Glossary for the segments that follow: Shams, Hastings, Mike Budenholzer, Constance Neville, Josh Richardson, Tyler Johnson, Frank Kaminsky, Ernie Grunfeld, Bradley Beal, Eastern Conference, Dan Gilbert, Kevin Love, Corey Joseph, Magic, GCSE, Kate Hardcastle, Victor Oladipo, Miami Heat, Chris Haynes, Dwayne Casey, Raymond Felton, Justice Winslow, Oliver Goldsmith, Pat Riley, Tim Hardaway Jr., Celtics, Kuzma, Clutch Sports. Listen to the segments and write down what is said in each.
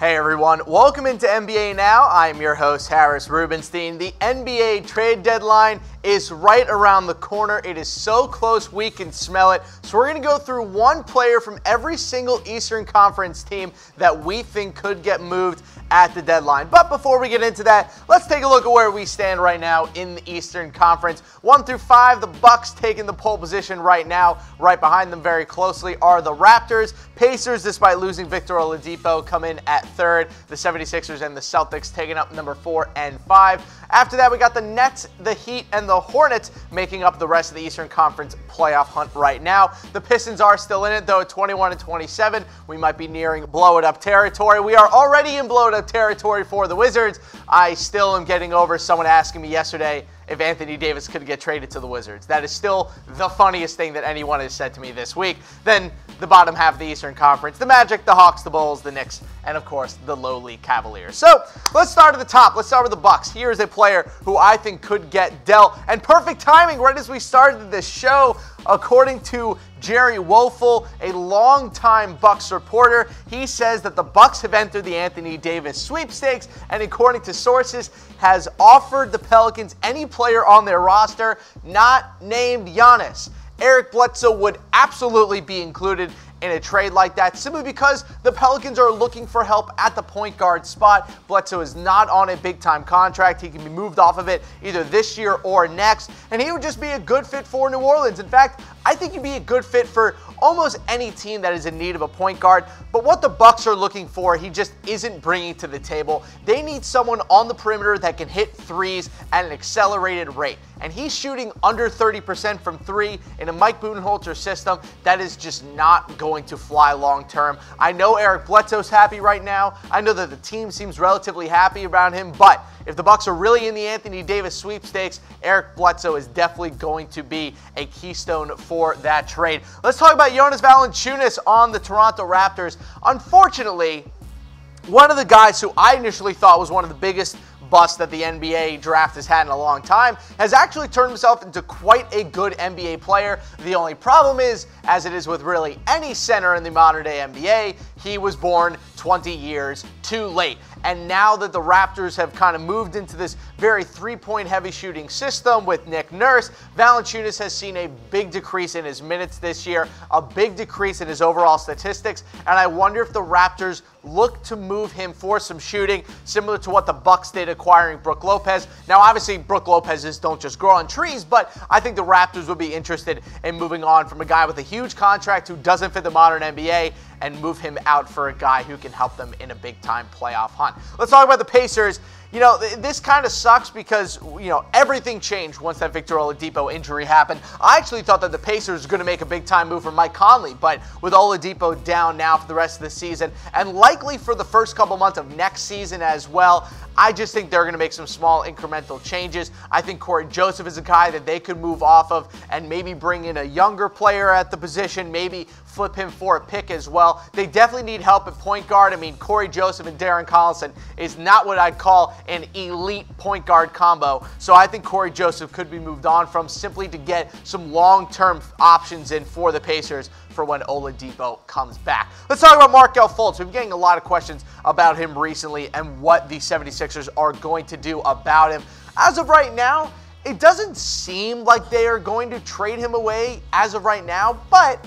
Hey everyone, welcome into NBA Now. I'm your host, Harris Rubenstein. The NBA trade deadline is right around the corner. It is so close we can smell it. So we're going to go through one player from every single Eastern Conference team that we think could get moved at the deadline. But before we get into that, let's take a look at where we stand right now in the Eastern Conference. 1 through 5, the Bucks taking the pole position right now. Right behind them very closely are the Raptors. Pacers, despite losing Victor Oladipo, come in at third. The 76ers and the Celtics taking up number 4 and 5. After that, we got the Nets, the Heat, and the Hornets making up the rest of the Eastern Conference playoff hunt right now. The Pistons are still in it, though, at 21 and 27. We might be nearing blow-it-up territory. We are already in blow-it-up territory for the Wizards. I still am getting over someone asking me yesterday if Anthony Davis could get traded to the Wizards. That is still the funniest thing that anyone has said to me this week. Then the bottom half of the Eastern Conference, the Magic, the Hawks, the Bulls, the Knicks, and of course, the lowly Cavaliers. So let's start at the top. Let's start with the Bucks. Here is a player who I think could get dealt. And perfect timing right as we started this show, according to Jerry Woeful, a longtime Bucks reporter. He says that the Bucks have entered the Anthony Davis sweepstakes, and according to sources, has offered the Pelicans any player on their roster not named Giannis. Eric Bledsoe would absolutely be included in a trade like that, simply because the Pelicans are looking for help at the point guard spot. Bledsoe is not on a big-time contract. He can be moved off of it either this year or next, and he would just be a good fit for New Orleans. In fact, I think he'd be a good fit for almost any team that is in need of a point guard, but what the Bucks are looking for, he just isn't bringing to the table. They need someone on the perimeter that can hit threes at an accelerated rate, and he's shooting under 30% from three in a Mike Budenholzer system. That is just not going to fly long term. I know Eric Bledsoe's happy right now. I know that the team seems relatively happy around him, but if the Bucks are really in the Anthony Davis sweepstakes, Eric Bledsoe is definitely going to be a keystone for that trade. Let's talk about Jonas Valanciunas on the Toronto Raptors. Unfortunately, one of the guys who I initially thought was one of the biggest busts that the NBA draft has had in a long time has actually turned himself into quite a good NBA player. The only problem is, as it is with really any center in the modern day NBA, he was born 20 years too late. And now that the Raptors have kind of moved into this very three-point heavy shooting system with Nick Nurse, Valanciunas has seen a big decrease in his minutes this year, a big decrease in his overall statistics, and I wonder if the Raptors look to move him for some shooting, similar to what the Bucks did acquiring Brooke Lopez. Now, obviously, Brooke Lopez's don't just grow on trees, but I think the Raptors would be interested in moving on from a guy with a huge contract who doesn't fit the modern NBA and move him out for a guy who can help them in a big-time playoff hunt. Let's talk about the Pacers. You know, this kind of sucks because, you know, everything changed once that Victor Oladipo injury happened. I actually thought that the Pacers were going to make a big-time move for Mike Conley, but with Oladipo down now for the rest of the season and likely for the first couple months of next season as well, I just think they're going to make some small incremental changes. I think Corey Joseph is a guy that they could move off of and maybe bring in a younger player at the position, maybe flip him for a pick as well. They definitely need help at point guard. I mean, Corey Joseph and Darren Collison is not what I'd call an elite point guard combo. So I think Corey Joseph could be moved on from simply to get some long-term options in for the Pacers for when Oladipo comes back. Let's talk about Markelle Fultz. We've been getting a lot of questions about him recently and what the 76ers are going to do about him. As of right now, it doesn't seem like they are going to trade him away as of right now, but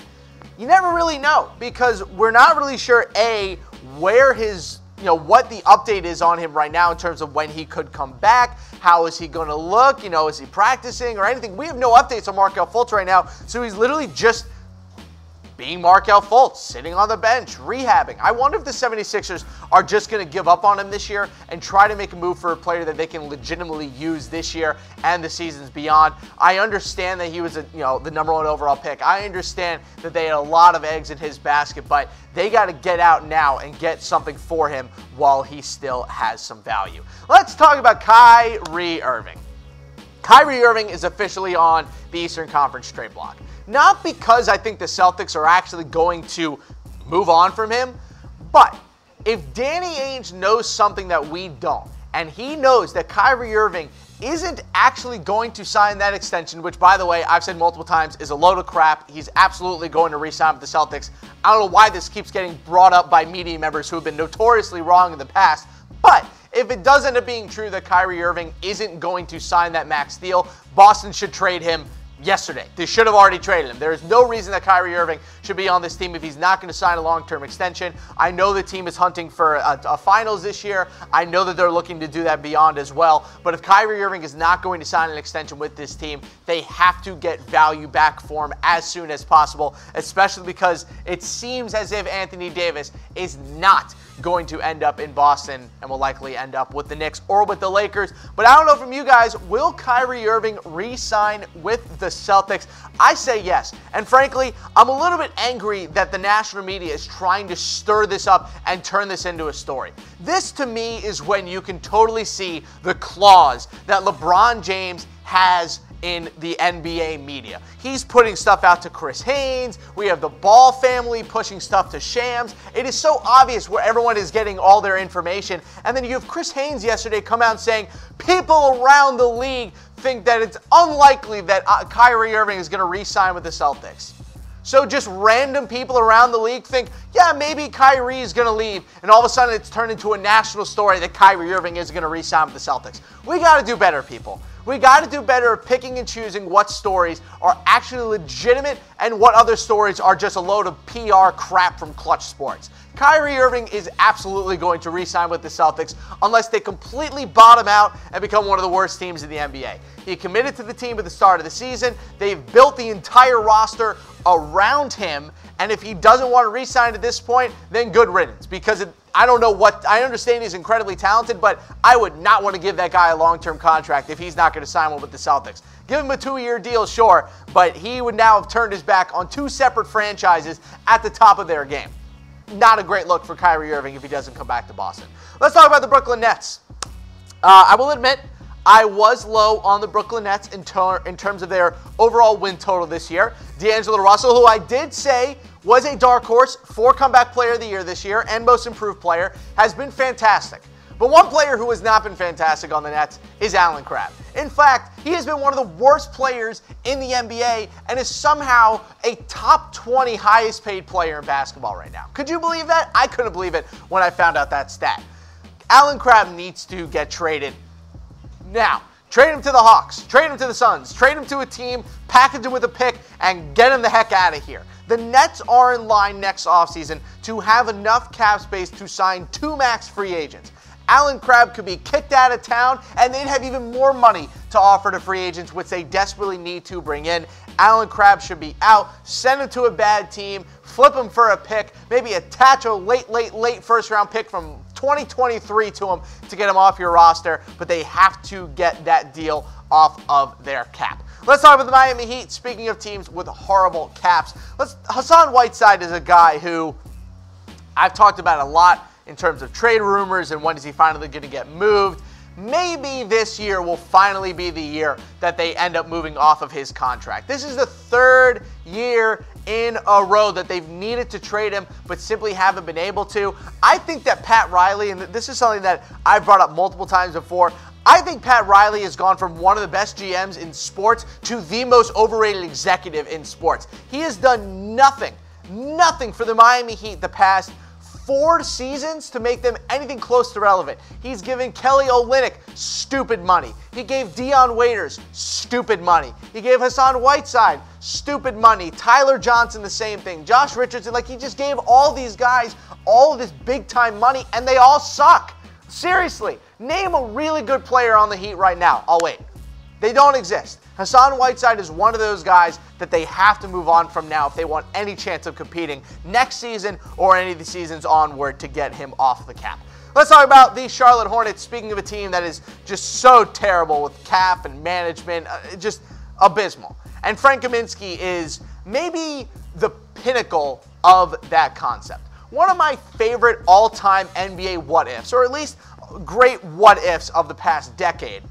you never really know because we're not really sure, A, where his what the update is on him right now in terms of when he could come back. How is he going to look? You know, is he practicing or anything? We have no updates on Markelle Fultz right now, so he's literally just being Markelle Fultz, sitting on the bench, rehabbing. I wonder if the 76ers are just going to give up on him this year and try to make a move for a player that they can legitimately use this year and the seasons beyond. I understand that he was the #1 overall pick. I understand that they had a lot of eggs in his basket, but they got to get out now and get something for him while he still has some value. Let's talk about Kyrie Irving. Kyrie Irving is officially on the Eastern Conference trade block. Not because I think the Celtics are actually going to move on from him, but if Danny Ainge knows something that we don't, and he knows that Kyrie Irving isn't actually going to sign that extension, which, by the way, I've said multiple times is a load of crap. He's absolutely going to re-sign with the Celtics. I don't know why this keeps getting brought up by media members who have been notoriously wrong in the past, but if it does end up being true that Kyrie Irving isn't going to sign that max deal, Boston should trade him yesterday. They should have already traded him. There is no reason that Kyrie Irving should be on this team if he's not going to sign a long-term extension. I know the team is hunting for a finals this year. I know that they're looking to do that beyond as well. But if Kyrie Irving is not going to sign an extension with this team, they have to get value back for him as soon as possible, especially because it seems as if Anthony Davis is not going to end up in Boston and will likely end up with the Knicks or with the Lakers. But I don't know from you guys, will Kyrie Irving re-sign with the Celtics? I say yes. And frankly, I'm a little bit angry that the national media is trying to stir this up and turn this into a story. This, to me, is when you can totally see the claws that LeBron James has in the NBA media. He's putting stuff out to Chris Haynes. We have the Ball family pushing stuff to Shams. It is so obvious where everyone is getting all their information. And then you have Chris Haynes yesterday come out saying, people around the league think that it's unlikely that Kyrie Irving is going to re-sign with the Celtics. So just random people around the league think, yeah, maybe Kyrie is going to leave. And all of a sudden it's turned into a national story that Kyrie Irving is going to re-sign with the Celtics. We got to do better, people. We got to do better at picking and choosing what stories are actually legitimate and what other stories are just a load of PR crap from Clutch Sports. Kyrie Irving is absolutely going to re-sign with the Celtics unless they completely bottom out and become one of the worst teams in the NBA. He committed to the team at the start of the season. They've built the entire roster around him, and if he doesn't want to re-sign at this point, then good riddance, because I understand he's incredibly talented, but I would not want to give that guy a long-term contract if he's not going to sign one with the Celtics. Give him a 2-year deal, sure, but he would now have turned his back on 2 separate franchises at the top of their game. Not a great look for Kyrie Irving if he doesn't come back to Boston. Let's talk about the Brooklyn Nets. I will admit, I was low on the Brooklyn Nets in terms of their overall win total this year. D'Angelo Russell, who I did say was a dark horse for comeback player of the year this year and most improved player, has been fantastic. But one player who has not been fantastic on the Nets is Allen Crabbe. In fact, he has been one of the worst players in the NBA and is somehow a top 20 highest paid player in basketball right now. Could you believe that? I couldn't believe it when I found out that stat. Allen Crabbe needs to get traded now. Trade him to the Hawks, trade him to the Suns, trade him to a team, package him with a pick, and get him the heck out of here. The Nets are in line next offseason to have enough cap space to sign 2 max free agents. Allen Crabbe could be kicked out of town, and they'd have even more money to offer to free agents, which they desperately need to bring in. Allen Crabbe should be out, send him to a bad team, flip him for a pick, maybe attach a late first-round pick from 2023 to him to get him off your roster, but they have to get that deal off of their cap. Let's talk about the Miami Heat. Speaking of teams with horrible caps, Hassan Whiteside is a guy who I've talked about a lot in terms of trade rumors and when is he finally going to get moved. Maybe this year will finally be the year that they end up moving off of his contract. This is the 3rd year in a row that they've needed to trade him, but simply haven't been able to. I think that Pat Riley, and this is something that I've brought up multiple times before, I think Pat Riley has gone from one of the best GMs in sports to the most overrated executive in sports. He has done nothing for the Miami Heat the past 4 seasons to make them anything close to relevant. He's given Kelly Olynyk stupid money. He gave Deion Waiters stupid money. He gave Hassan Whiteside stupid money. Tyler Johnson, the same thing. Josh Richardson, like, he just gave all these guys all this big-time money, and they all suck. Seriously, name a really good player on the Heat right now. I'll wait. They don't exist. Hassan Whiteside is one of those guys that they have to move on from now if they want any chance of competing next season or any of the seasons onward to get him off the cap. Let's talk about the Charlotte Hornets. Speaking of a team that is just so terrible with cap and management, just abysmal. And Frank Kaminsky is maybe the pinnacle of that concept. One of my favorite all-time NBA what-ifs, or at least great what-ifs of the past decade.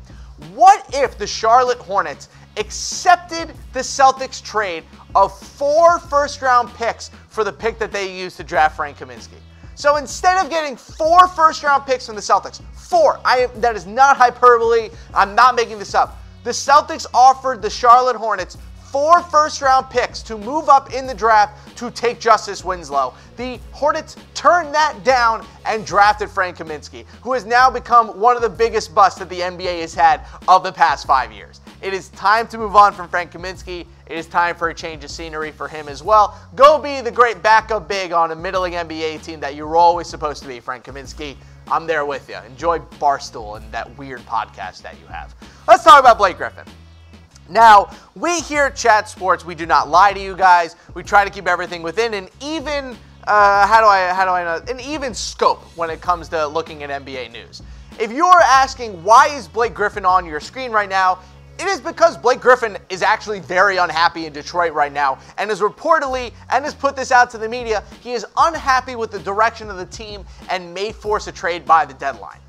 What if the Charlotte Hornets accepted the Celtics trade of 4 first-round picks for the pick that they used to draft Frank Kaminsky? So instead of getting 4 first-round picks from the Celtics, 4, that is not hyperbole, I'm not making this up. The Celtics offered the Charlotte Hornets 4 first-round picks to move up in the draft to take Justice Winslow. The Hornets turned that down and drafted Frank Kaminsky, who has now become one of the biggest busts that the NBA has had of the past 5 years. It is time to move on from Frank Kaminsky. It is time for a change of scenery for him as well. Go be the great backup big on a middling NBA team that you're always supposed to be, Frank Kaminsky. I'm there with you. Enjoy Barstool and that weird podcast that you have. Let's talk about Blake Griffin. Now, we here at Chat Sports, we do not lie to you guys. We try to keep everything within an even an even scope when it comes to looking at NBA news. If you're asking why is Blake Griffin on your screen right now, it is because Blake Griffin is actually very unhappy in Detroit right now and is reportedly, and has put this out to the media, he is unhappy with the direction of the team and may force a trade by the deadline.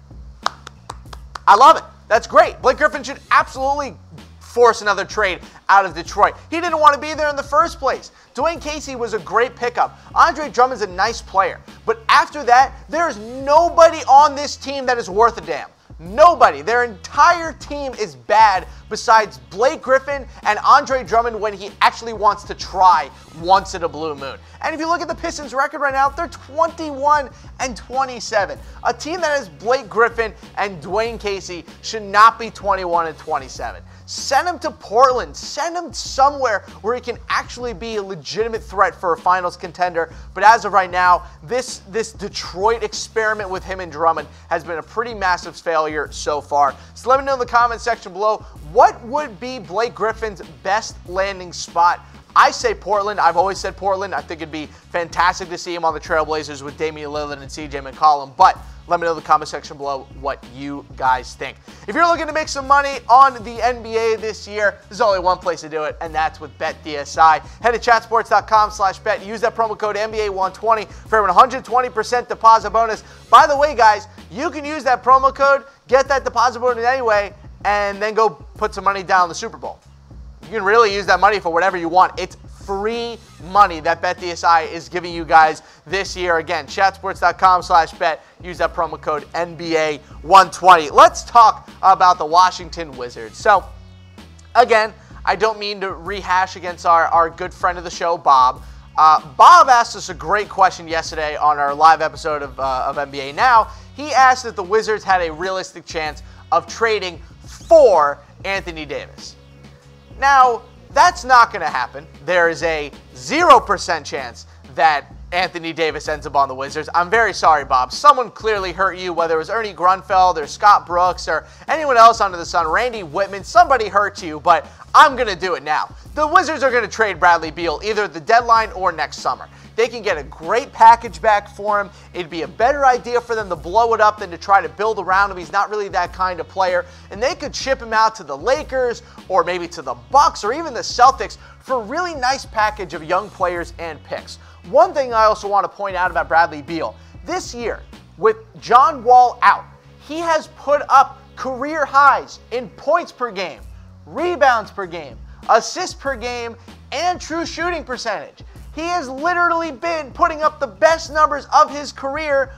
I love it. That's great. Blake Griffin should absolutely force another trade out of Detroit. He didn't want to be there in the first place. Dwayne Casey was a great pickup. Andre Drummond's a nice player. But after that, there is nobody on this team that is worth a damn. Nobody. Their entire team is bad besides Blake Griffin and Andre Drummond when he actually wants to try once in a blue moon. And if you look at the Pistons' record right now, they're 21-27. A team that has Blake Griffin and Dwayne Casey should not be 21-27. Send him to Portland. Send him somewhere where he can actually be a legitimate threat for a finals contender. But as of right now, this Detroit experiment with him and Drummond has been a pretty massive failure so far. So let me know in the comment section below, what would be Blake Griffin's best landing spot? I say Portland. I've always said Portland. I think it'd be fantastic to see him on the Trailblazers with Damian Lillard and CJ McCollum, but let me know in the comment section below what you guys think. If you're looking to make some money on the NBA this year, there's only one place to do it, and that's with BetDSI. Head to chatsports.com/bet. Use that promo code NBA120 for a 120% deposit bonus. By the way, guys, you can use that promo code, get that deposit bonus anyway, and then go put some money down on the Super Bowl. You can really use that money for whatever you want. It's free money that BetDSI is giving you guys this year. Again, chatsports.com/bet. Use that promo code NBA120. Let's talk about the Washington Wizards. So, again, I don't mean to rehash against our good friend of the show, Bob. Bob asked us a great question yesterday on our live episode of NBA Now. He asked if the Wizards had a realistic chance of trading for Anthony Davis. Now, that's not going to happen. There is a 0% chance that Anthony Davis ends up on the Wizards. I'm very sorry, Bob. Someone clearly hurt you, whether it was Ernie Grunfeld or Scott Brooks or anyone else under the sun, Randy Whitman, somebody hurt you, but I'm going to do it now. The Wizards are going to trade Bradley Beal either at the deadline or next summer. They can get a great package back for him. It'd be a better idea for them to blow it up than to try to build around him. He's not really that kind of player. And they could ship him out to the Lakers or maybe to the Bucks or even the Celtics for a really nice package of young players and picks. One thing I also want to point out about Bradley Beal, this year with John Wall out, he has put up career highs in points per game, rebounds per game, assists per game, and true shooting percentage. He has literally been putting up the best numbers of his career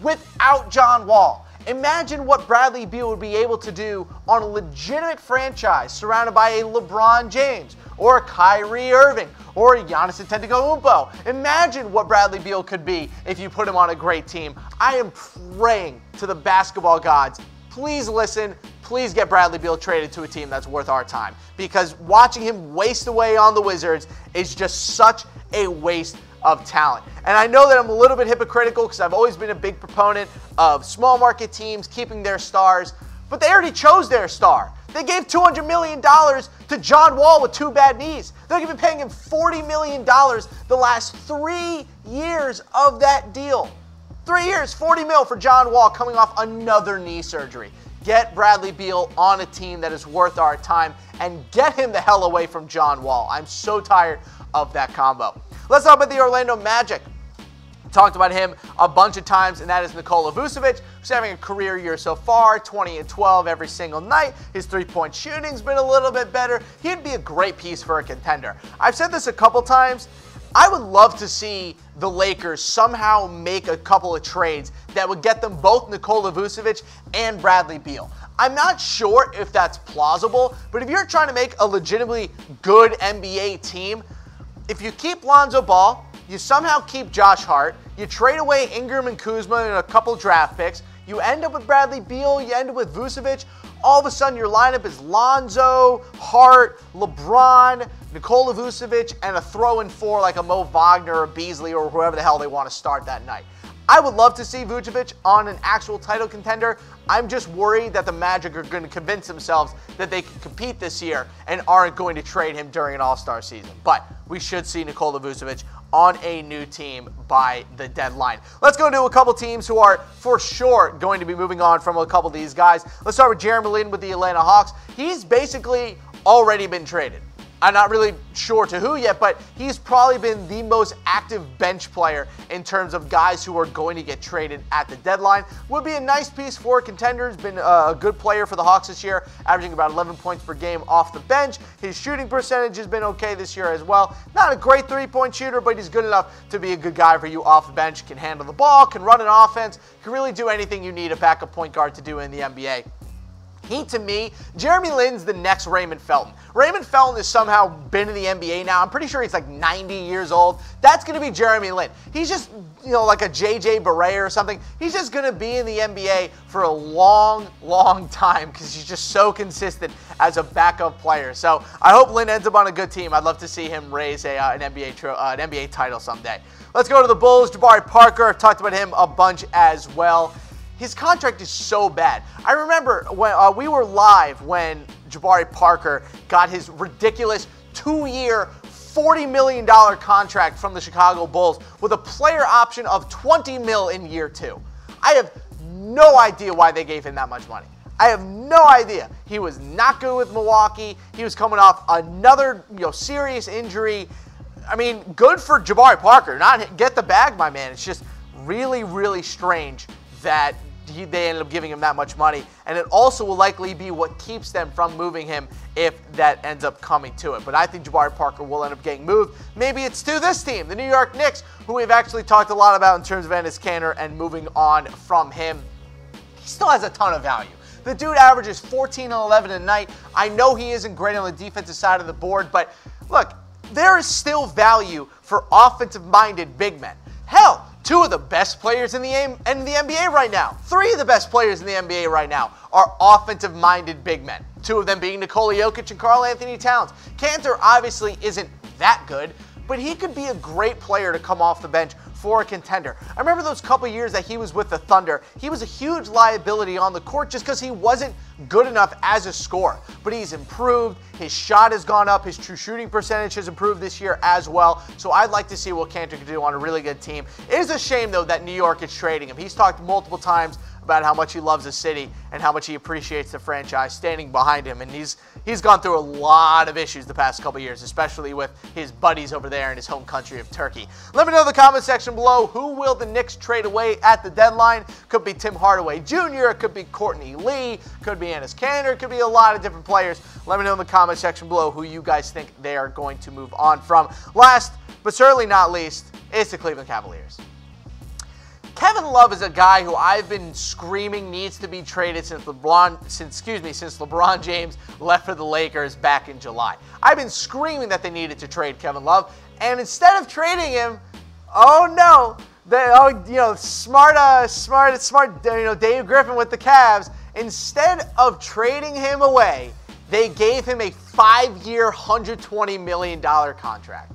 without John Wall. Imagine what Bradley Beal would be able to do on a legitimate franchise surrounded by a LeBron James or a Kyrie Irving or a Giannis Antetokounmpo. Imagine what Bradley Beal could be if you put him on a great team. I am praying to the basketball gods. Please listen. Please get Bradley Beal traded to a team that's worth our time, because watching him waste away on the Wizards is just such a waste of talent. And I know that I'm a little bit hypocritical because I've always been a big proponent of small market teams keeping their stars, but they already chose their star. They gave $200 million to John Wall with 2 bad knees. They're going to be paying him $40 million the last 3 years of that deal. 3 years, 40 mil for John Wall coming off another knee surgery. Get Bradley Beal on a team that is worth our time and get him the hell away from John Wall. I'm so tired of that combo. Let's talk about the Orlando Magic. Talked about him a bunch of times, and that is Nikola Vucevic, who's having a career year so far, 20 and 12 every single night. His three-point shooting's been a little bit better. He'd be a great piece for a contender. I've said this a couple times. I would love to see the Lakers somehow make a couple of trades that would get them both Nikola Vucevic and Bradley Beal. I'm not sure if that's plausible, but if you're trying to make a legitimately good NBA team, if you keep Lonzo Ball, you somehow keep Josh Hart, you trade away Ingram and Kuzma and a couple draft picks, you end up with Bradley Beal, you end up with Vucevic, all of a sudden your lineup is Lonzo, Hart, LeBron, Nikola Vucevic, and a throw-in four like a Mo Wagner or Beasley or whoever the hell they want to start that night. I would love to see Vucevic on an actual title contender. I'm just worried that the Magic are going to convince themselves that they can compete this year and aren't going to trade him during an All-Star season. But we should see Nikola Vucevic on a new team by the deadline. Let's go into a couple teams who are for sure going to be moving on from a couple of these guys. Let's start with Jeremy Lin with the Atlanta Hawks. He's basically already been traded. I'm not really sure to who yet, but he's probably been the most active bench player in terms of guys who are going to get traded at the deadline. Would be a nice piece for contenders. Been a good player for the Hawks this year, averaging about 11 points per game off the bench. His shooting percentage has been okay this year as well. Not a great three-point shooter, but he's good enough to be a good guy for you off the bench. Can handle the ball, can run an offense, can really do anything you need a backup point guard to do in the NBA. He, to me, Jeremy Lin's the next Raymond Felton. Raymond Felton has somehow been in the NBA now. I'm pretty sure he's like 90 years old. That's going to be Jeremy Lin. He's just, you know, like a J.J. Barea or something. He's just going to be in the NBA for a long, long time because he's just so consistent as a backup player. So I hope Lin ends up on a good team. I'd love to see him raise an NBA title someday. Let's go to the Bulls. Jabari Parker, I've talked about him a bunch as well. His contract is so bad. I remember when we were live when Jabari Parker got his ridiculous two-year, $40 million contract from the Chicago Bulls with a player option of $20 million in year two. I have no idea why they gave him that much money. I have no idea. He was not good with Milwaukee. He was coming off another serious injury. I mean, good for Jabari Parker. Not get the bag, my man. It's just really, really strange that they ended up giving him that much money, and it also will likely be what keeps them from moving him if that ends up coming to it. But I think Jabari Parker will end up getting moved. Maybe it's to this team, the New York Knicks, who we've actually talked a lot about in terms of Enes Kanter and moving on from him. He still has a ton of value. The dude averages 14 and 11 a night. I know he isn't great on the defensive side of the board, but look, there is still value for offensive-minded big men. Hell, two of the best players in the NBA right now, three of the best players in the NBA right now are offensive-minded big men, two of them being Nikola Jokic and Karl-Anthony Towns. Kanter obviously isn't that good, but he could be a great player to come off the bench for a contender. I remember those couple years that he was with the Thunder. He was a huge liability on the court just because he wasn't good enough as a scorer, but he's improved. His shot has gone up. His true shooting percentage has improved this year as well, so I'd like to see what Kanter can do on a really good team. It is a shame, though, that New York is trading him. He's talked multiple times about how much he loves the city and how much he appreciates the franchise standing behind him, and he's gone through a lot of issues the past couple years, especially with his buddies over there in his home country of Turkey. Let me know in the comment section below, who will the Knicks trade away at the deadline? Could be Tim Hardaway Jr., it could be Courtney Lee, could be Enes Kanter, it could be a lot of different players. Let me know in the comment section below who you guys think they are going to move on from. Last, but certainly not least, is the Cleveland Cavaliers. Kevin Love is a guy who I've been screaming needs to be traded since LeBron James left for the Lakers back in July. I've been screaming that they needed to trade Kevin Love, and instead of trading him, oh no, Dave Griffin with the Cavs, instead of trading him away, they gave him a 5-year, $120 million contract.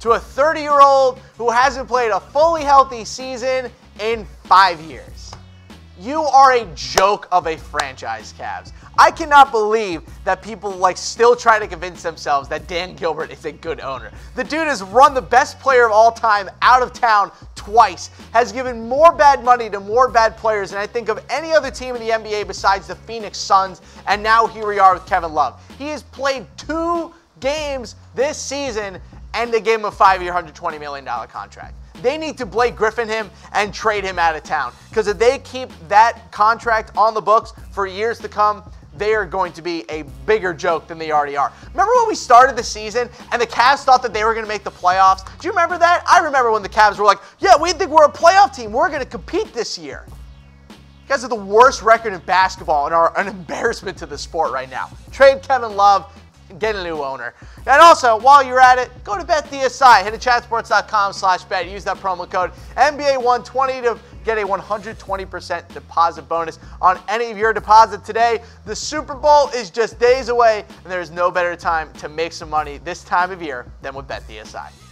To a 30-year-old who hasn't played a fully healthy season in 5 years. You are a joke of a franchise, Cavs. I cannot believe that people still try to convince themselves that Dan Gilbert is a good owner. The dude has run the best player of all time out of town twice, has given more bad money to more bad players than I think of any other team in the NBA besides the Phoenix Suns, and now here we are with Kevin Love. He has played 2 games this season, and they gave him a 5-year, $120 million contract. They need to Blake Griffin him and trade him out of town, because if they keep that contract on the books for years to come, they are going to be a bigger joke than they already are. Remember when we started the season and the Cavs thought that they were going to make the playoffs? Do you remember that? I remember when the Cavs were like, yeah, we think we're a playoff team. We're going to compete this year. You guys are the worst record in basketball and are an embarrassment to the sport right now. Trade Kevin Love and get a new owner. And also, while you're at it, go to BetDSI. Head to chatsports.com/bet. Use that promo code NBA120 to get a 120% deposit bonus on any of your deposits today. The Super Bowl is just days away, and there's no better time to make some money this time of year than with BetDSI.